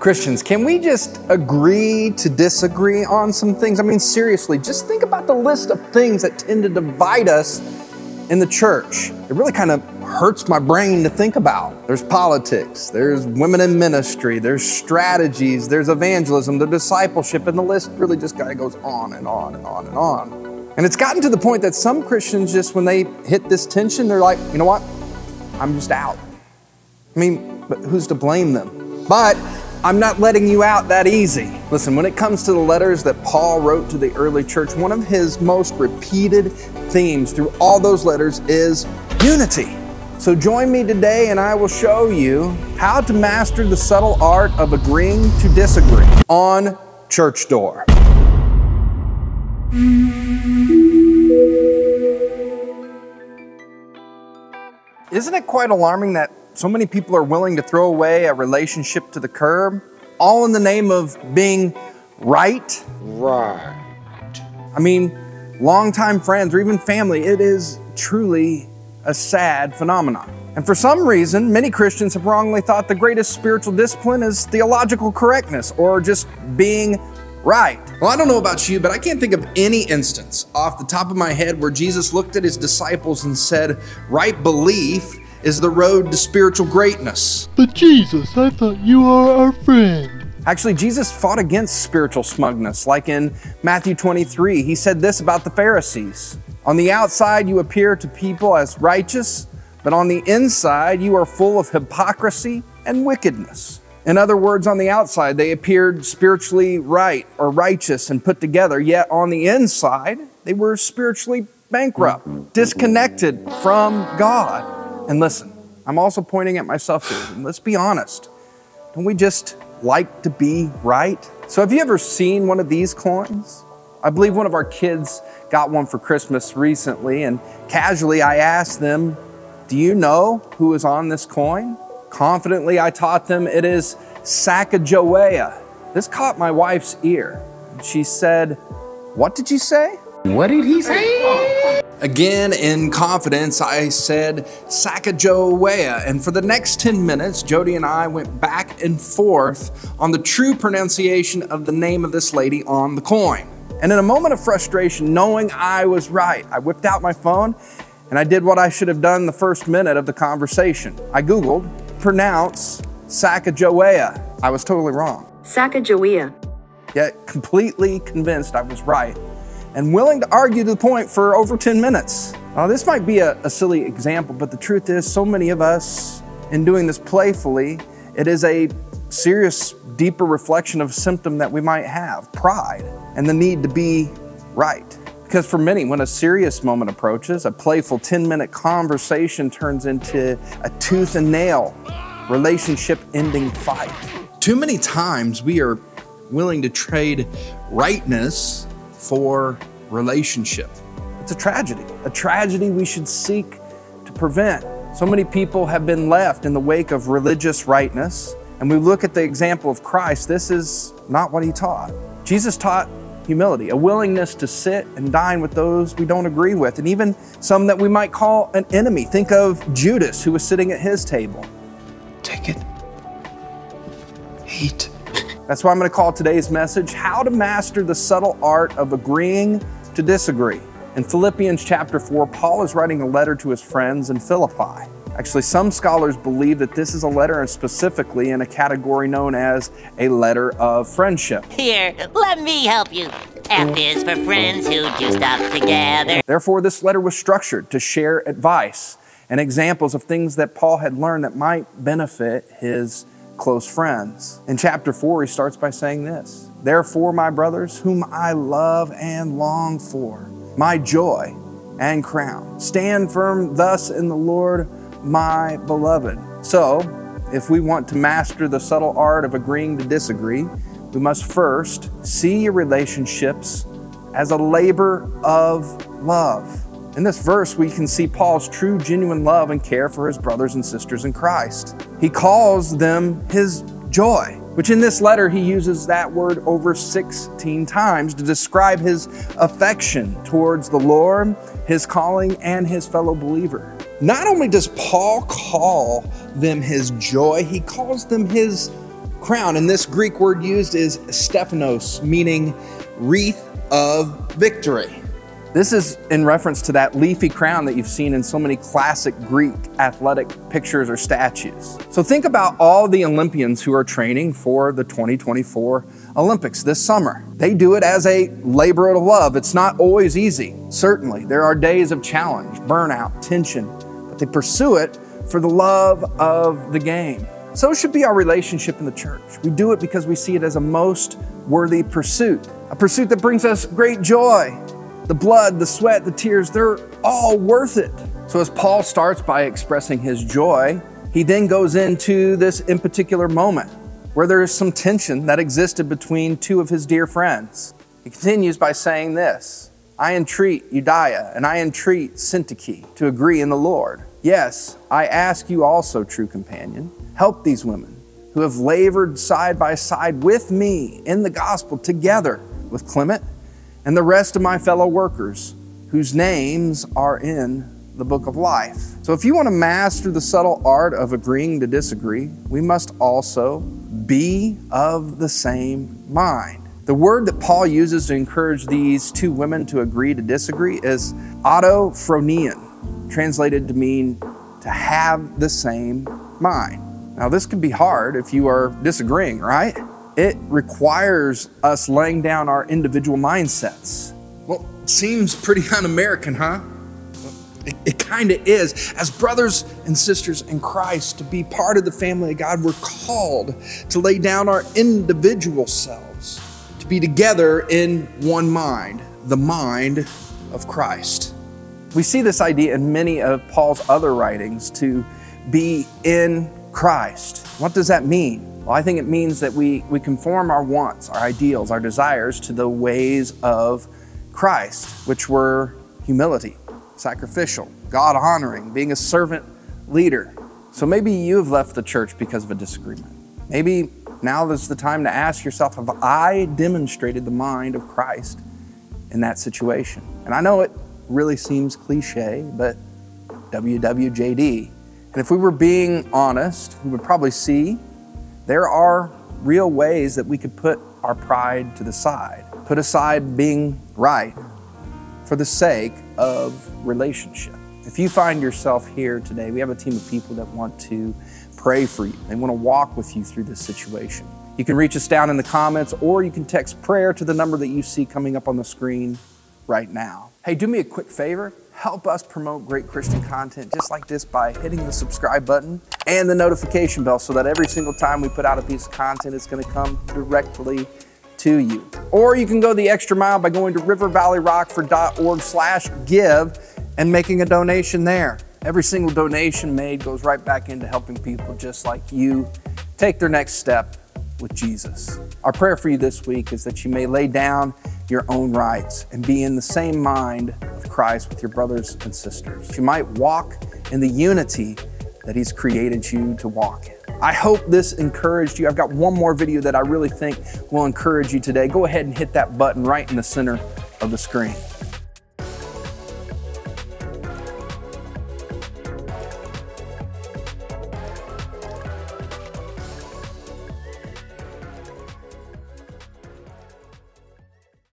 Christians, can we just agree to disagree on some things? I mean, seriously, just think about the list of things that tend to divide us in the church. It really kind of hurts my brain to think about. There's politics, there's women in ministry, there's strategies, there's evangelism, there's discipleship, and the list really just kind of goes on and on and on and on. And it's gotten to the point that some Christians just, when they hit this tension, they're like, you know what? I'm just out. I mean, but who's to blame them? But I'm not letting you out that easy. Listen, when it comes to the letters that Paul wrote to the early church, one of his most repeated themes through all those letters is unity. So join me today and I will show you how to master the subtle art of agreeing to disagree on Church Door. Isn't it quite alarming that so many people are willing to throw away a relationship to the curb, all in the name of being right? Right. I mean, longtime friends or even family, it is truly a sad phenomenon. And for some reason, many Christians have wrongly thought the greatest spiritual discipline is theological correctness or just being right. Well, I don't know about you, but I can't think of any instance off the top of my head where Jesus looked at his disciples and said, right belief is the road to spiritual greatness. But Jesus, I thought you are our friend. Actually, Jesus fought against spiritual smugness. Like in Matthew 23, he said this about the Pharisees. On the outside, you appear to people as righteous, but on the inside, you are full of hypocrisy and wickedness. In other words, on the outside, they appeared spiritually right or righteous and put together, yet on the inside, they were spiritually bankrupt, disconnected from God. And listen, I'm also pointing at myself here. And let's be honest. Don't we just like to be right? So have you ever seen one of these coins? I believe one of our kids got one for Christmas recently, and casually I asked them, do you know who is on this coin? Confidently, I taught them it is Sacagawea. This caught my wife's ear. She said, what did you say? What did he say? Again, in confidence, I said, Sacagawea. And for the next 10 minutes, Jody and I went back and forth on the true pronunciation of the name of this lady on the coin. And in a moment of frustration, knowing I was right, I whipped out my phone and I did what I should have done the first minute of the conversation. I Googled, pronounce Sacagawea. I was totally wrong. Sacagawea. Yet completely convinced I was right, and willing to argue to the point for over 10 minutes. Now, this might be a silly example, but the truth is so many of us, in doing this playfully, it is a serious, deeper reflection of a symptom that we might have, pride, and the need to be right. Because for many, when a serious moment approaches, a playful 10-minute conversation turns into a tooth and nail, relationship-ending fight. Too many times we are willing to trade rightness for relationship. It's a tragedy we should seek to prevent. So many people have been left in the wake of religious rightness, and we look at the example of Christ. This is not what he taught. Jesus taught humility, a willingness to sit and dine with those we don't agree with, and even some that we might call an enemy. Think of Judas, who was sitting at his table. Take it, eat. That's why I'm going to call today's message, How to Master the Subtle Art of Agreeing to Disagree. In Philippians chapter 4, Paul is writing a letter to his friends in Philippi. Actually, some scholars believe that this is a letter and specifically in a category known as a letter of friendship. Here, let me help you. F is for friends who do stuff together. Therefore, this letter was structured to share advice and examples of things that Paul had learned that might benefit his close friends. In chapter 4, he starts by saying this, therefore, my brothers, whom I love and long for, my joy and crown, stand firm thus in the Lord, my beloved. So, if we want to master the subtle art of agreeing to disagree, we must first see your relationships as a labor of love. In this verse, we can see Paul's true, genuine love and care for his brothers and sisters in Christ. He calls them his joy, which in this letter, he uses that word over 16 times to describe his affection towards the Lord, his calling, and his fellow believer. Not only does Paul call them his joy, he calls them his crown. And this Greek word used is Stephanos, meaning wreath of victory. This is in reference to that leafy crown that you've seen in so many classic Greek athletic pictures or statues. So think about all the Olympians who are training for the 2024 Olympics this summer. They do it as a labor of love. It's not always easy, certainly. There are days of challenge, burnout, tension, but they pursue it for the love of the game. So should be our relationship in the church. We do it because we see it as a most worthy pursuit, a pursuit that brings us great joy. The blood, the sweat, the tears, they're all worth it. So as Paul starts by expressing his joy, he then goes into this in particular moment where there is some tension that existed between two of his dear friends. He continues by saying this, I entreat Euodia and I entreat Syntyche to agree in the Lord. Yes, I ask you also, true companion, help these women who have labored side by side with me in the gospel together with Clement and the rest of my fellow workers whose names are in the book of life. So if you want to master the subtle art of agreeing to disagree, we must also be of the same mind. The word that Paul uses to encourage these two women to agree to disagree is autophronian, translated to mean to have the same mind. Now this can be hard if you are disagreeing, right? It requires us laying down our individual mindsets. Well, it seems pretty un-American, huh? It kind of is. As brothers and sisters in Christ, to be part of the family of God, we're called to lay down our individual selves, to be together in one mind, the mind of Christ. We see this idea in many of Paul's other writings, to be in Christ. What does that mean? Well, I think it means that we conform our wants, our ideals, our desires to the ways of Christ, which were humility, sacrificial, God-honoring, being a servant leader. So maybe you've left the church because of a disagreement. Maybe now is the time to ask yourself, have I demonstrated the mind of Christ in that situation? And I know it really seems cliche, but WWJD. And if we were being honest, we would probably see there are real ways that we could put our pride to the side, put aside being right for the sake of relationship. If you find yourself here today, we have a team of people that want to pray for you. They want to walk with you through this situation. You can reach us down in the comments, or you can text prayer to the number that you see coming up on the screen right now. Hey, do me a quick favor. Help us promote great Christian content just like this by hitting the subscribe button and the notification bell so that every single time we put out a piece of content, it's going to come directly to you. Or you can go the extra mile by going to rivervalleyrockford.org/give and making a donation there. Every single donation made goes right back into helping people just like you take their next step with Jesus. Our prayer for you this week is that you may lay down your own rights and be in the same mind of Christ with your brothers and sisters. You might walk in the unity that He's created you to walk in. I hope this encouraged you. I've got one more video that I really think will encourage you today. Go ahead and hit that button right in the center of the screen.